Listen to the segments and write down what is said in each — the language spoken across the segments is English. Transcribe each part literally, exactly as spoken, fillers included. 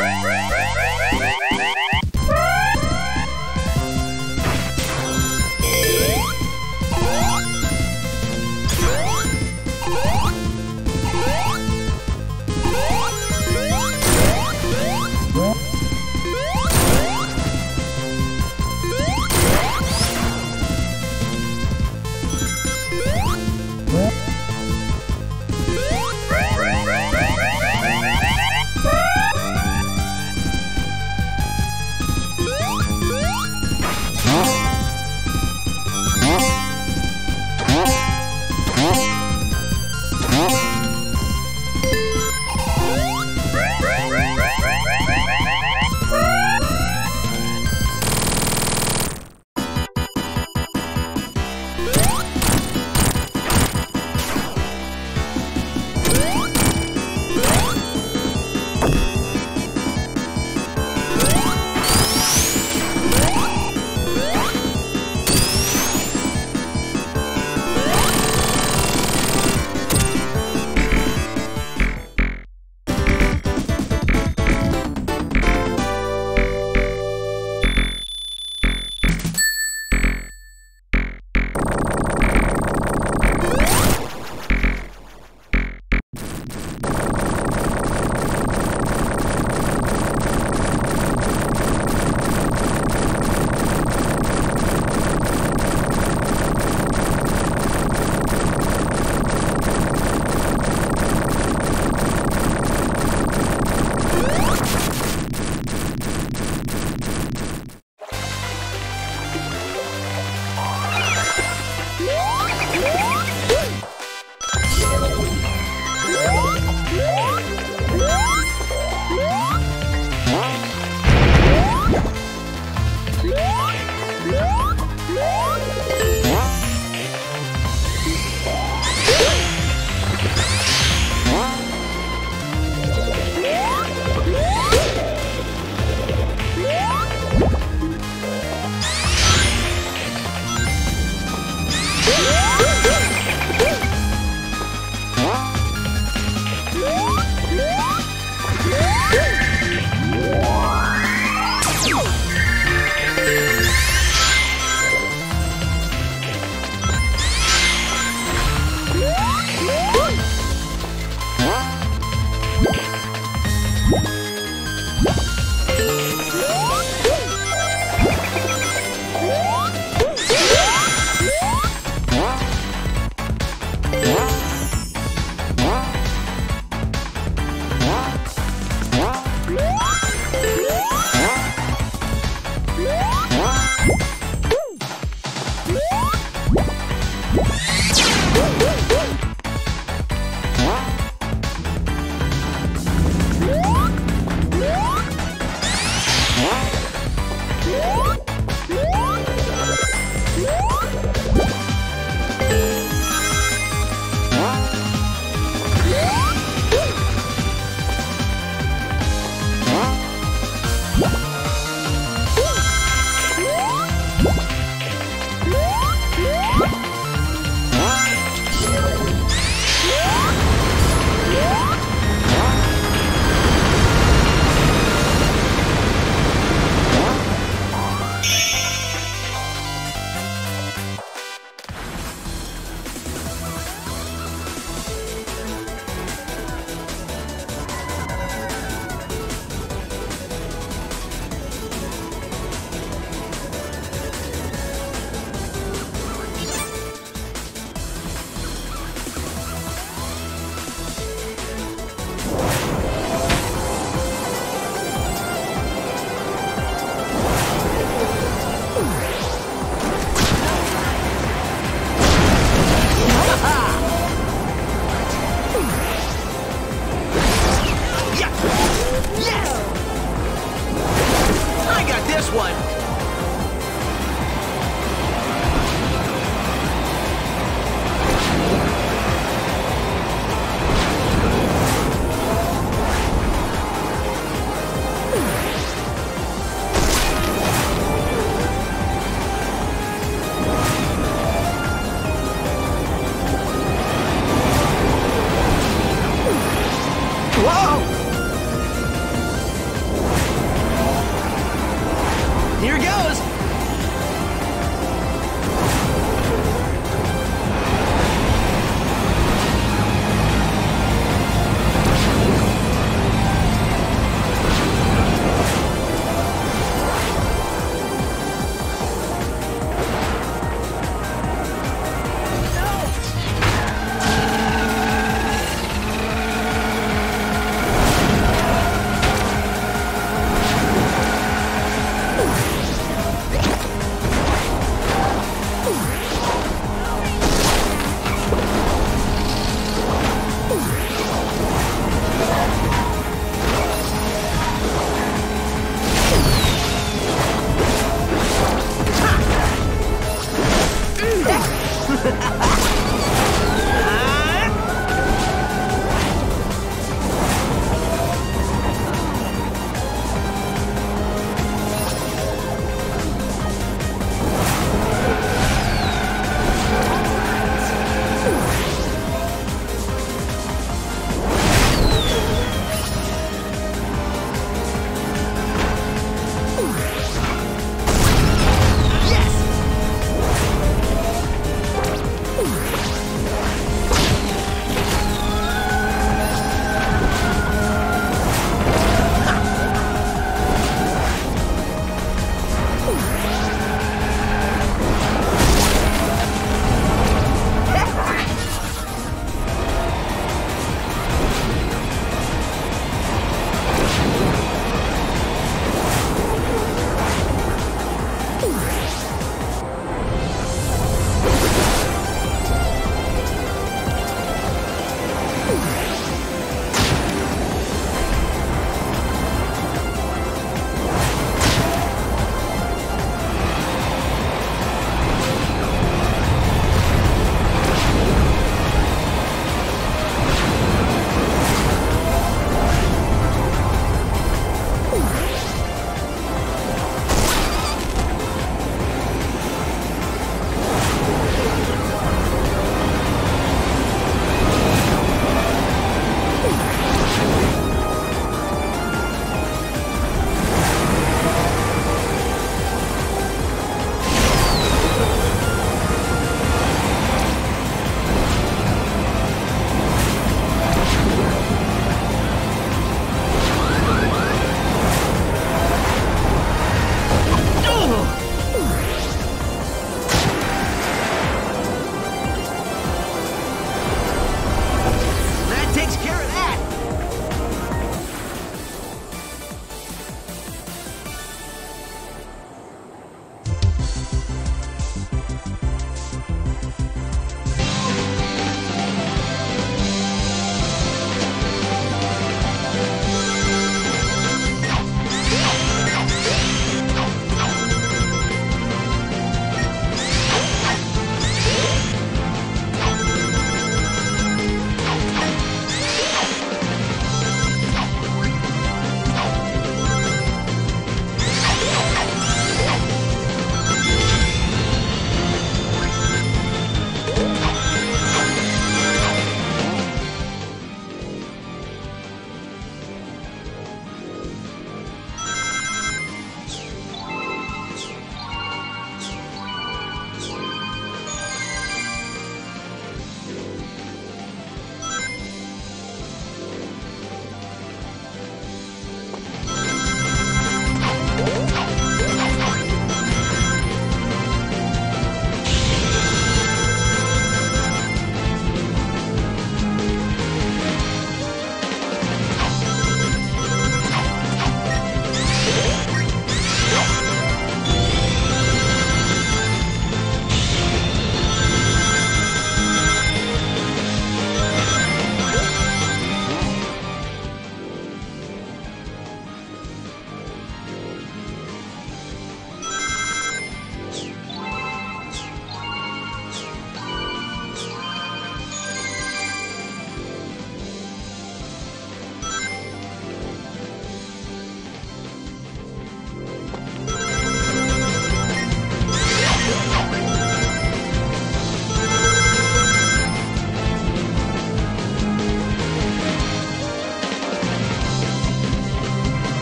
What?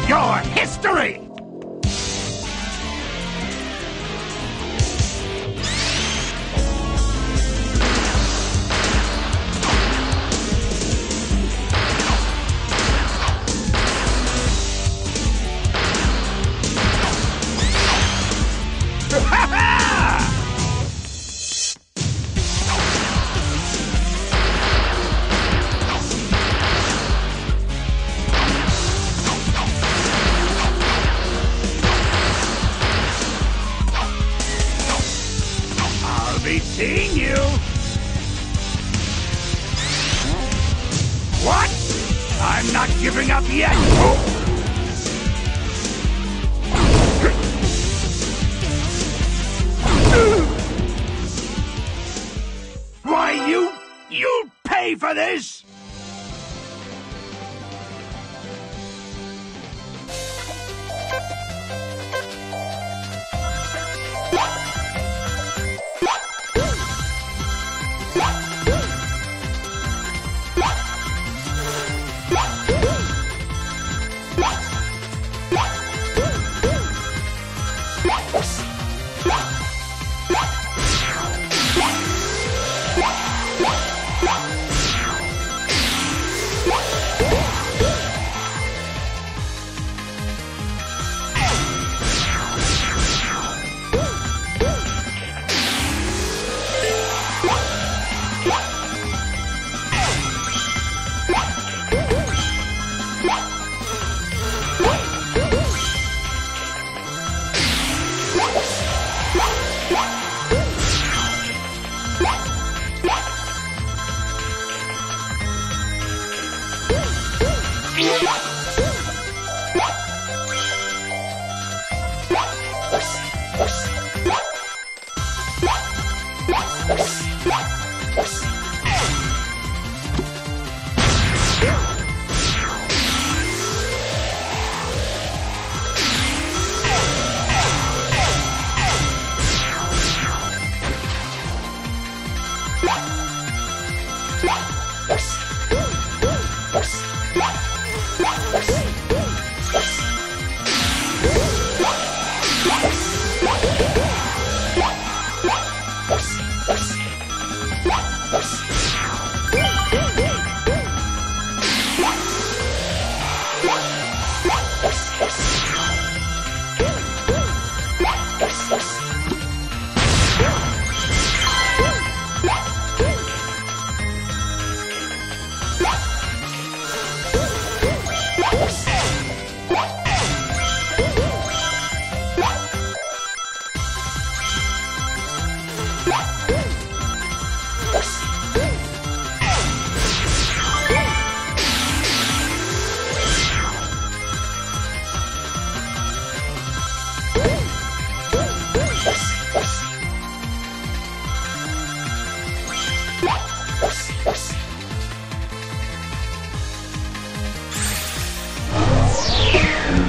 your history! Seeing you. What? I'm not giving up yet. Why, you, you'll pay for this. Yeah.